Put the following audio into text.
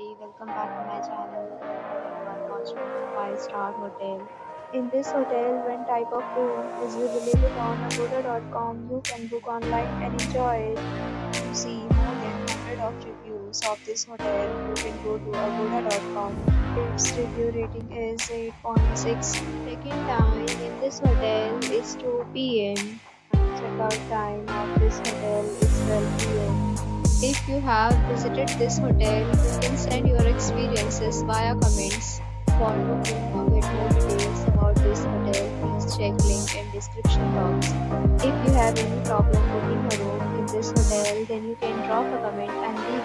everybody, welcome back to my channel. Everyone watching a 5-star hotel. In this hotel, one type of room is available on Agoda.com. You can book online and enjoy it. To see more than 100 of reviews of this hotel, you can go to Agoda.com. Its review rating is 8.6. Check-in time in this hotel is 2 p.m. Check-out time of this hotel is 12 p.m. If you have visited this hotel, you can send your experiences via comments. For looking for more details about this hotel, please check link in description box. If you have any problem booking a room in this hotel, then you can drop a comment and